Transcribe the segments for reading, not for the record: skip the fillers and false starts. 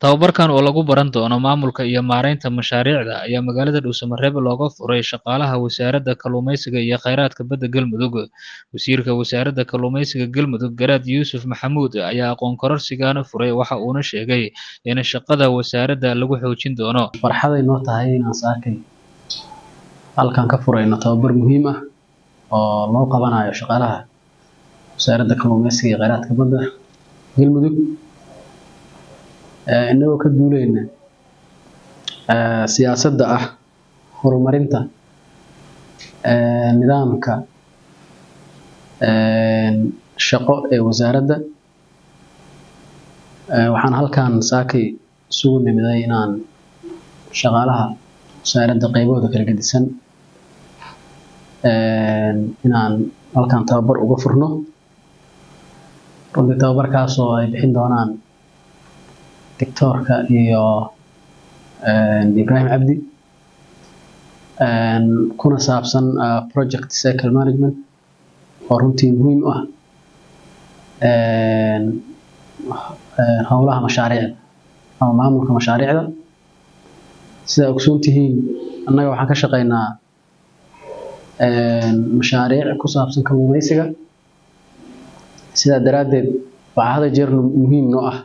tababarkan oo lagu baran doono maamulka iyo maareynta mashaariicda ayaa magaalada Dhuusamareeb looga furay shaqaalaha wasaaradda kalluumaysiga iyo kheyraadka badda Galmudug. Wasiirka wasaaradda kalluumaysiga Galmudug Garaad Yuusuf Maxamuud ayaa aqoon kororsigaana furay waxa uuna sheegay in shaqada wasaaradda lagu xoojin doono. Farxaday noo tahay inaan saakay halkan ka furayno tababar muhiim ah oo loo qabanayo shaqaalaha wasaaradda kalluumaysiga iyo kheyraadka badda Galmudug. إنه كدولين سياسة داع هرمرينتا نظام كا شقاء وزارة دا وحن هالكان ساكي سوون مدينان شغالها وزارة دا قيبو ذكر قدسن إنان هالكان تابر وغفرنو رد تابر كاسو بحين دونان دكتور كأيو إبراهيم عبدي كنا سابسن Project Cycle Management وروتين مهم هؤلاء مشاريع أو معاملة مشاريع سأقسمتهين أننا وحنا كشقينا مشاريع كسابسن كمميزة سيدا درادة وهذا جير مهم نوعه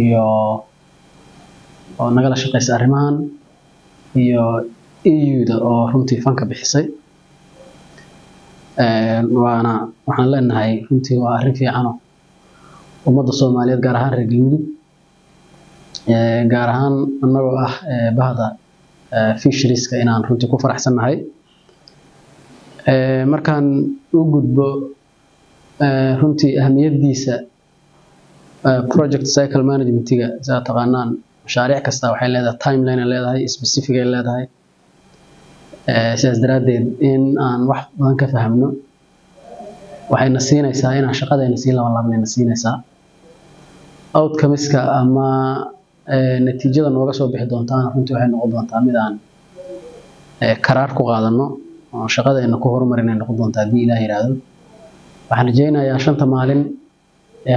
iyo oo nagala shaqeysay arrimahan iyo EUda oo runtii fanka bixisay waxaan leenahay runtii waa arrin fiican oo ummadda Soomaaliyeed gaar ahaan reer Galmudug gaar ahaan annagoo ah bahda fisheries-ka inaan runtii ku faraxsannahay markaan u gudbo runtii ahmiyaddiisa Project Cycle Management إذا تقنان مشاريع كستا وحين لها تايم لاين لها هاي سبيسيفيك لها هاي سياس درادين إن أن واحد ما كفهمنا وحين نسينا يسا إن عشان قدر نسينا والله من نسينا يسا أو تكمسك أما نتيجة نوقص وبيحدون تان كنت وحين نقضون تان مدان قرارك وقادنا عشان قدر إنكو هرمرنا نقضون تان بإله رادل وحين جينا يا عشان تمالين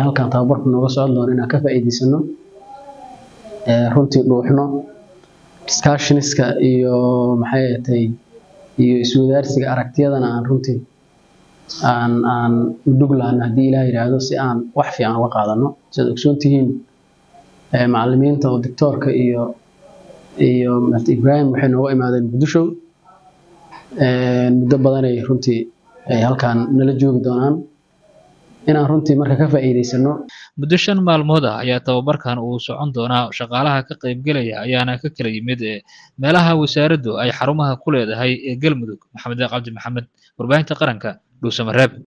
halkan tababarku nooga socod doon inaan ka faa'iideysano runtii dhuuxno discussionska iyo maxay tahay iyo iswadaarsiga aragtiyadana aan runtii aan u dhuglaana haddii Ilaahay yiraahdo si aan wax fiican uga qaadano sida ogsoontihiin macallimiinta oo doctorka iyo Mr. Ibrahim waxay nooga imaadeen Muqdisho muddo badan ay runtii halkan nala joogi doonaan inaan runtii marka ka faa'iideysano muddo 5 maalmood ah ayaa tababarkan uu socon doonaa shaqaalaha ka qaybgalaya ayaana ka kala yimid meelaha wasaaraddu ay xarumaha ku leedahay ee Galmudug. Maxamed Cabdi Maxamed, warbaahinta qaranka, Dhuusamareeb.